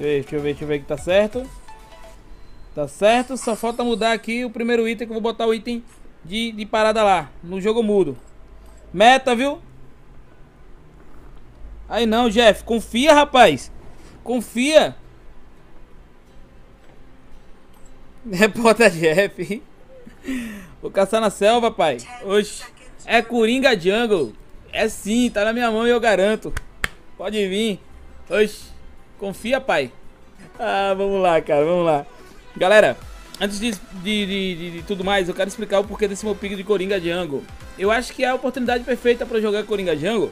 Deixa eu ver que tá certo. Tá certo, só falta mudar aqui o primeiro item, que eu vou botar o item de parada lá, no jogo mudo. Meta, viu? Aí não, Jeff, confia, rapaz. Confia. Repórter Jeff. Vou caçar na selva, pai. Oxi, é Coringa Jungle. É sim, tá na minha mão e eu garanto. Pode vir. Oxi, confia, pai. Ah, vamos lá, cara, vamos lá. Galera, antes de tudo mais, eu quero explicar o porquê desse meu pick de Coringa Jungle. Eu acho que é a oportunidade perfeita pra jogar Coringa Jungle.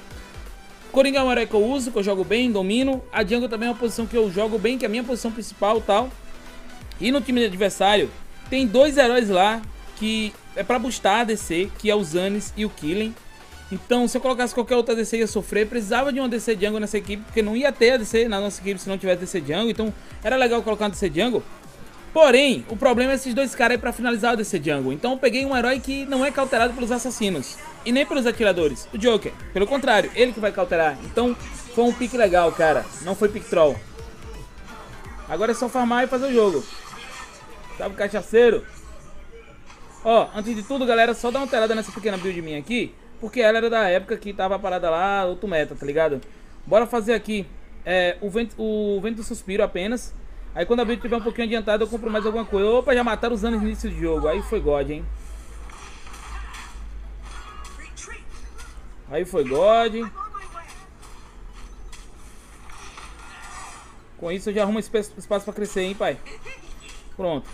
Coringa é um herói que eu uso, que eu jogo bem, domino. A Jungle também é uma posição que eu jogo bem, que é a minha posição principal e tal. E no time de adversário, tem dois heróis lá que é pra boostar a DC, que é o Zanis e o Killing. Então, se eu colocasse qualquer outra DC, ia sofrer. Precisava de uma DC Jungle nessa equipe, porque não ia ter a DC na nossa equipe se não tivesse DC Jungle. Então, era legal colocar uma DC Jungle. Porém, o problema é esses dois caras aí pra finalizar o DC Jungle. Então eu peguei um herói que não é cautelado pelos assassinos e nem pelos atiradores, o Joker. Pelo contrário, ele que vai cautelar. Então foi um pick legal, cara. Não foi pick troll. Agora é só farmar e fazer o jogo. Sabe o cachaceiro? Ó, antes de tudo, galera, só dá uma telada nessa pequena build minha aqui, porque ela era da época que tava parada lá, outro meta, tá ligado? Bora fazer aqui o vento do suspiro apenas. Aí quando a build tiver um pouquinho adiantada, eu compro mais alguma coisa. Opa, já mataram os anos no início do jogo. Aí foi God, hein? Aí foi God. Com isso eu já arrumo espaço pra crescer, hein, pai? Pronto.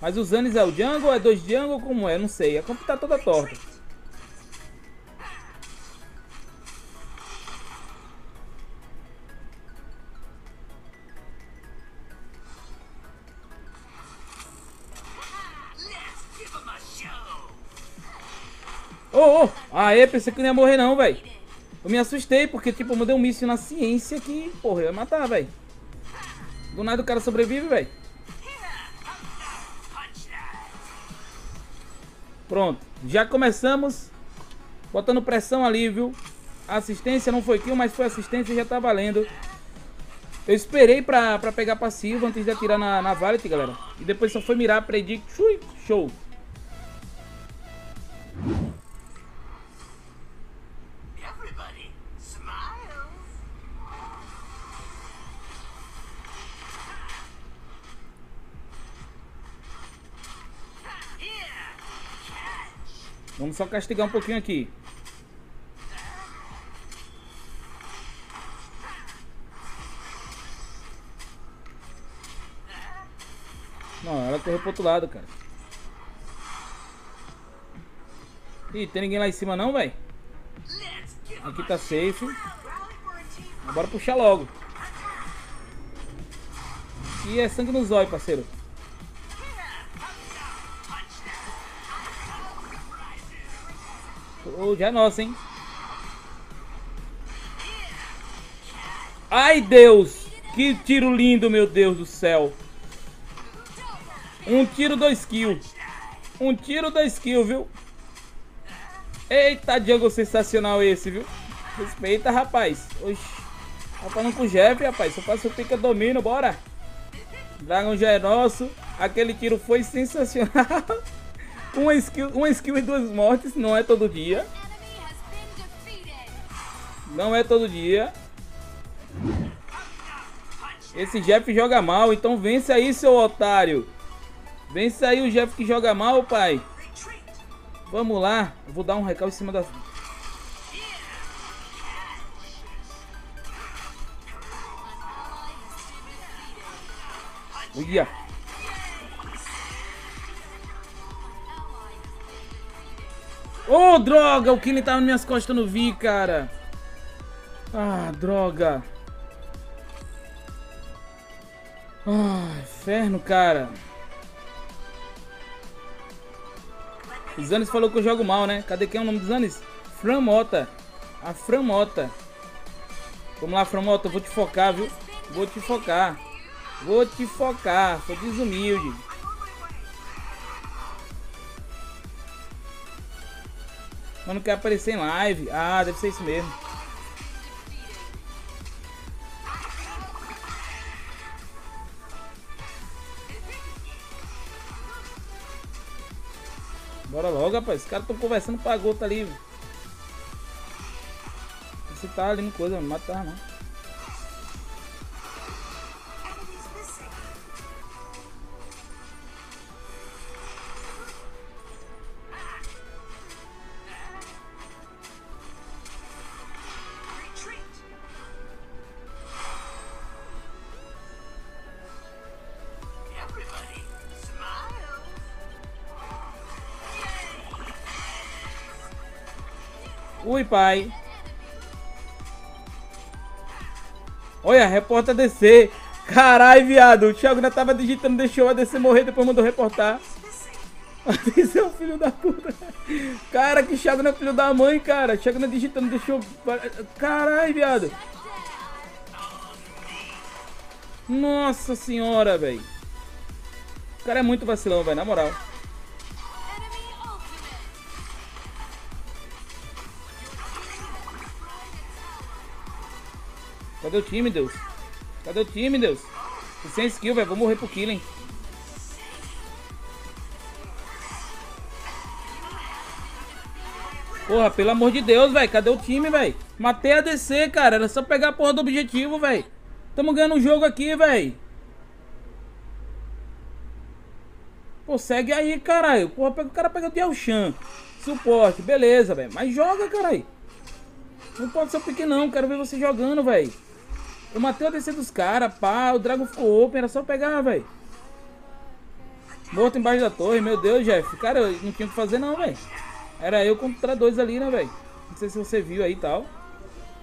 Mas os anos é o jungle? É dois jungle? Como é? Não sei. A comp tá toda torta. Oh, oh. Aê, pensei que não ia morrer não, velho. Eu me assustei porque, tipo, eu mandei um míssil na ciência que, porra, eu ia matar, velho. Do nada o cara sobrevive, velho. Pronto, já começamos botando pressão ali, viu? A assistência não foi kill, mas foi assistência e já tá valendo. Eu esperei pra pegar passivo antes de atirar na Valete, galera. E depois só foi mirar, predict, show. Vamos só castigar um pouquinho aqui. Não, ela correu pro outro lado, cara. Ih, tem ninguém lá em cima não, velho? Aqui tá safe. Bora puxar logo. Ih, é sangue no zóio, parceiro. Oh, já é nossa, hein? Ai, Deus! Que tiro lindo, meu Deus do céu! Um tiro, 2 kills. Um tiro, 2 kills, viu? Eita, jungle sensacional esse, viu? Respeita, rapaz. Oxi. Tá falando com o Jeff, rapaz. Só faço pica, domino, bora. Dragão já é nosso. Aquele tiro foi sensacional. Uma skill e 2 mortes, não é todo dia. Não é todo dia. Esse Jeff joga mal, então vence aí, seu otário. Vence aí o Jeff que joga mal, pai. Vamos lá. Eu vou dar um recal em cima da... Uia. Oh, droga! O Killing tava nas minhas costas, eu não vi, cara. Ah, droga. Ah, inferno, cara. O Zanis falou que eu jogo mal, né? Cadê quem é o nome do Zanis? Fran Mota. A Fran Mota. Vamos lá, Fran Mota, eu vou te focar, viu? Vou te focar. Vou te focar. Sou desumilde. Mas não quer aparecer em live. Ah, deve ser isso mesmo. Bora logo, rapaz. Os caras estão conversando com a gota ali. Você tá ali em coisa, me matar, não. Ui, pai. Olha, reporta DC. Caralho, viado. O Thiago ainda tava digitando, deixou a DC morrer, depois mandou reportar. Esse é o filho da puta. Cara, que Thiago não é filho da mãe, cara. Thiago não digitando, deixou... Caralho, viado. Nossa senhora, velho. O cara é muito vacilão, velho, na moral. Cadê o time, Deus? Cadê o time, Deus? E sem skill, velho. Vou morrer pro Killing. Porra, pelo amor de Deus, velho. Cadê o time, velho? Matei a DC, cara. Era só pegar a porra do objetivo, velho. Tamo ganhando um jogo aqui, velho. Pô, segue aí, caralho. Porra, o cara pega o Diao Chan. Suporte, beleza, velho. Mas joga, caralho. Não pode ser o pique, não. Quero ver você jogando, velho. Eu matei a DC dos caras, pá, o Dragon ficou open, era só pegar, velho. Morto embaixo da torre, meu Deus, Jeff. Cara, eu não tinha o que fazer não, velho. Era eu contra dois ali, né, velho. Não sei se você viu aí e tal.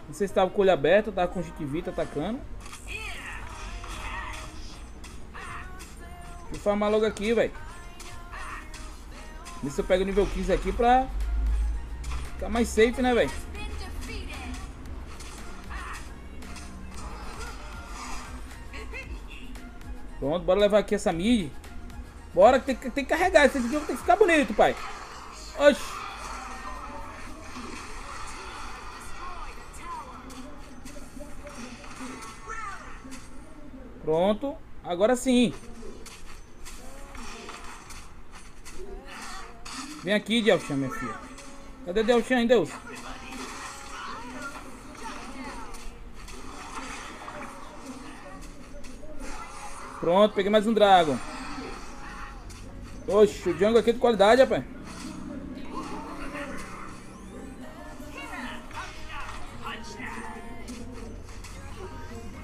Não sei se tava com o olho aberto, tava com o Jitivita atacando. Vou farmar logo aqui, velho. Vê se eu pego o nível 15 aqui pra ficar mais safe, né, velho. Pronto, bora levar aqui essa mid. Bora, tem que carregar. Esse jogo tem que ficar bonito, pai. Oxi. Pronto, agora sim. Vem aqui, Diao Chan, minha filha. Cadê Diao Chan, hein, Deus? Pronto, peguei mais um Dragon. Oxe, o jungle aqui é de qualidade, rapaz.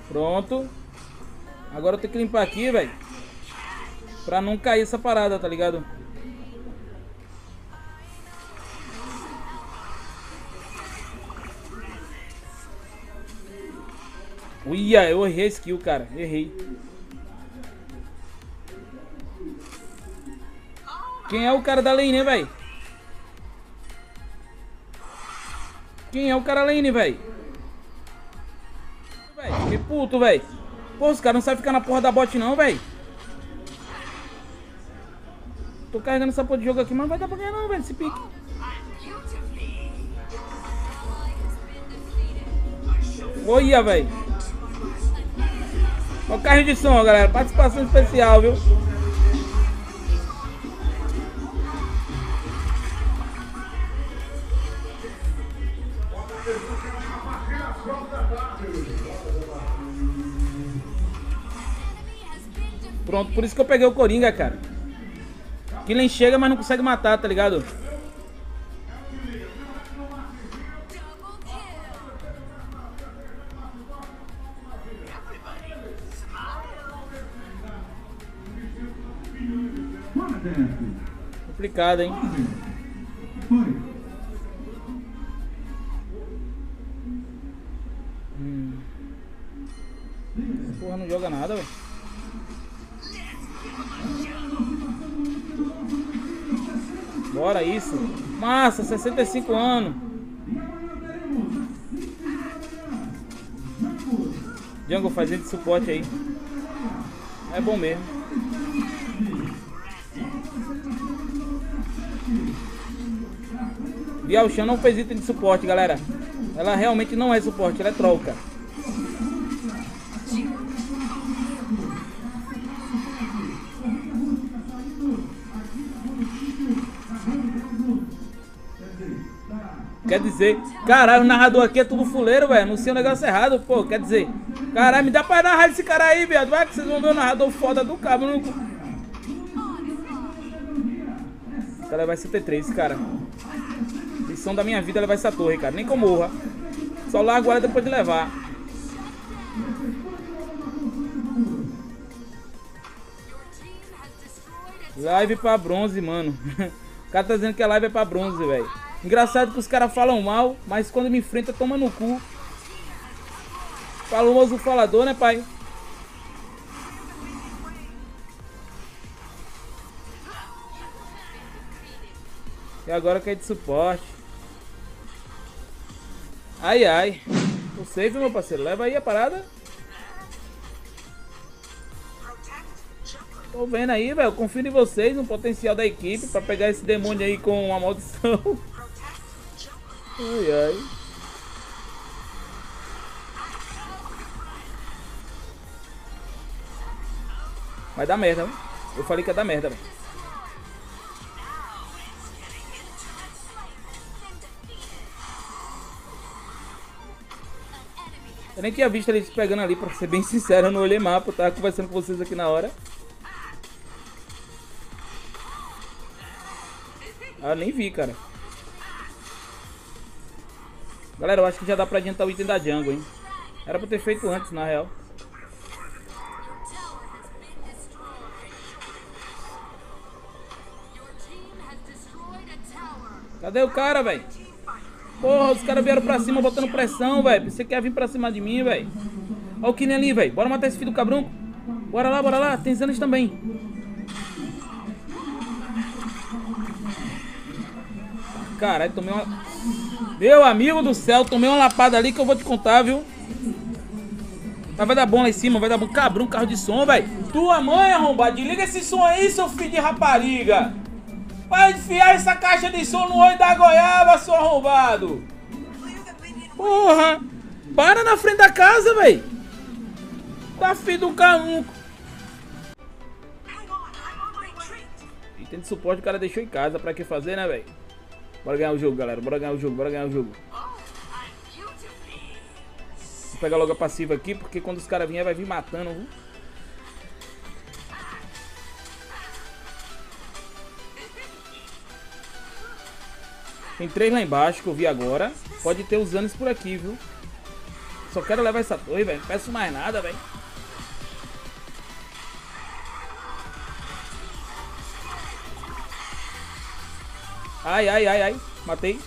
Pronto. Agora eu tenho que limpar aqui, velho. Pra não cair essa parada, tá ligado? Uia, eu errei a skill, cara. Errei. Quem é o cara da lane, velho? Quem é o cara da lane, velho? Que puto, velho. Pô, os caras não sabem ficar na porra da bot não, velho. Tô carregando essa porra de jogo aqui, mas não vai dar pra ganhar não, velho, esse pique. Olha, velho. Ó o carro de som, galera. Participação especial, viu? Pronto, por isso que eu peguei o Coringa, cara. Que nem chega, mas não consegue matar, tá ligado? Complicado, hein? Porra, não joga nada, velho. Bora isso. Massa, 65 anos. Jungle fazendo suporte aí. É bom mesmo. Diao Chan não fez item de suporte, galera. Ela realmente não é suporte, ela é troll, cara. Quer dizer, caralho, o narrador aqui é tudo fuleiro, velho. Anuncia um negócio errado, pô. Quer dizer, caralho, me dá pra narrar esse cara aí, viado. Vai que vocês vão ver o narrador foda do cabo. No... O cara vai ser T3, cara. Missão da minha vida, levar essa torre, cara. Nem que eu morra. Só largo ela depois de levar. Live pra bronze, mano. O cara tá dizendo que a live é pra bronze, velho. Engraçado que os caras falam mal, mas quando me enfrenta, toma no cu. Famoso falador, né, pai? E agora que é de suporte. Ai, ai. Não sei, viu, meu parceiro? Leva aí a parada. Tô vendo aí, velho. Confio em vocês, no potencial da equipe pra pegar esse demônio aí com uma maldição. Ai, ai. Vai dar merda, hein? Eu falei que ia dar merda, velho. Eu nem tinha visto eles pegando ali, pra ser bem sincero. Eu não olhei mapa, eu tava conversando com vocês aqui na hora. Ah, nem vi, cara. Galera, eu acho que já dá pra adiantar o item da jungle, hein? Era pra ter feito antes, na real. Cadê o cara, velho? Porra, os caras vieram pra cima botando pressão, velho. Você quer vir pra cima de mim, velho? Olha o Killing ali, velho. Bora matar esse filho do cabrão. Bora lá, bora lá. Tem Zanis também. Caralho, tomei uma... Meu amigo do céu, tomei uma lapada ali que eu vou te contar, viu? Mas vai dar bom lá em cima, vai dar bom. Cabrão, carro de som, velho. Tua mãe, arrombado. Desliga esse som aí, seu filho de rapariga. Vai enfiar essa caixa de som no olho da goiaba, seu arrombado. Porra. Para na frente da casa, velho. Tá filho do canuco. Item de suporte o cara deixou em casa. Pra que fazer, né, velho? Bora ganhar o jogo, galera. Bora ganhar o jogo, bora ganhar o jogo. Vou pegar logo a passiva aqui, porque quando os caras vier vai vir matando. Viu? Tem três lá embaixo que eu vi agora. Pode ter os Zanis por aqui, viu? Só quero levar essa torre, velho. Não peço mais nada, velho. Ai, ai, ai, ai. Matei.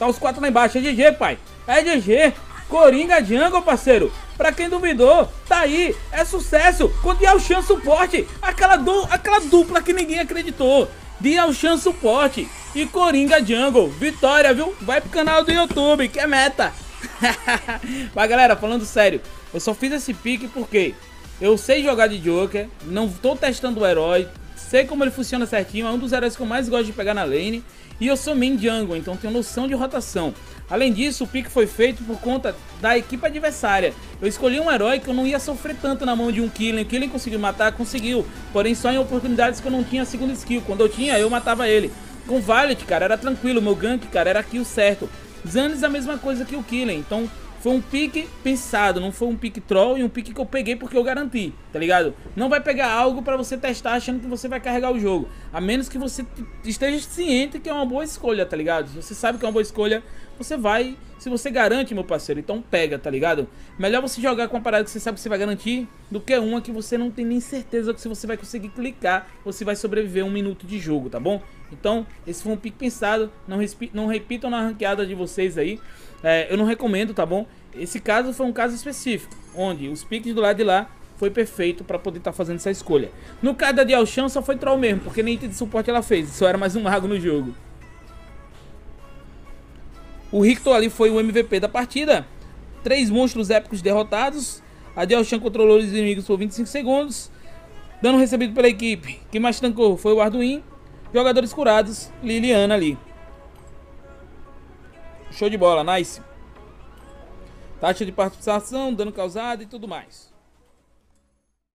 Tá os quatro lá embaixo. É GG, pai. É GG. Coringa Jungle, parceiro. Pra quem duvidou, tá aí. É sucesso. Com Diao Chan suporte. Aquela dupla que ninguém acreditou. Diao Chan suporte e Coringa Jungle. Vitória, viu? Vai pro canal do YouTube, que é meta. Mas, galera, falando sério. Eu só fiz esse pique porque eu sei jogar de Joker. Não tô testando o herói. Sei como ele funciona certinho, é um dos heróis que eu mais gosto de pegar na lane. E eu sou main jungle, então tenho noção de rotação. Além disso, o pick foi feito por conta da equipe adversária. Eu escolhi um herói que eu não ia sofrer tanto na mão de um Killing. O Killing conseguiu matar? Conseguiu. Porém, só em oportunidades que eu não tinha segunda skill. Quando eu tinha, eu matava ele. Com Valete, cara, era tranquilo. Meu gank, cara, era kill certo. Zanis a mesma coisa que o Killing. Então... foi um pique pensado, não foi um pique troll e um pique que eu peguei porque eu garanti, tá ligado? Não vai pegar algo pra você testar achando que você vai carregar o jogo. A menos que você esteja ciente que é uma boa escolha, tá ligado? Se você sabe que é uma boa escolha, você vai... Se você garante, meu parceiro, então pega, tá ligado? Melhor você jogar com uma parada que você sabe que você vai garantir do que uma que você não tem nem certeza que se você vai conseguir clicar ou se vai sobreviver um minuto de jogo, tá bom? Então, esse foi um pique pensado. Não repitam na ranqueada de vocês aí. Eu não recomendo, tá bom? Esse caso foi um caso específico, onde os piques do lado de lá foi perfeito pra poder estar fazendo essa escolha. No caso da Diao Chan só foi troll mesmo, porque nem item de suporte ela fez, só era mais um mago no jogo. O Rictor ali foi o MVP da partida. 3 monstros épicos derrotados. A Diao Chan controlou os inimigos por 25 segundos. Dano recebido pela equipe. Quem mais tancou foi o Arduino. Jogadores curados, Liliana ali. Show de bola, nice. Taxa de participação, dano causado e tudo mais.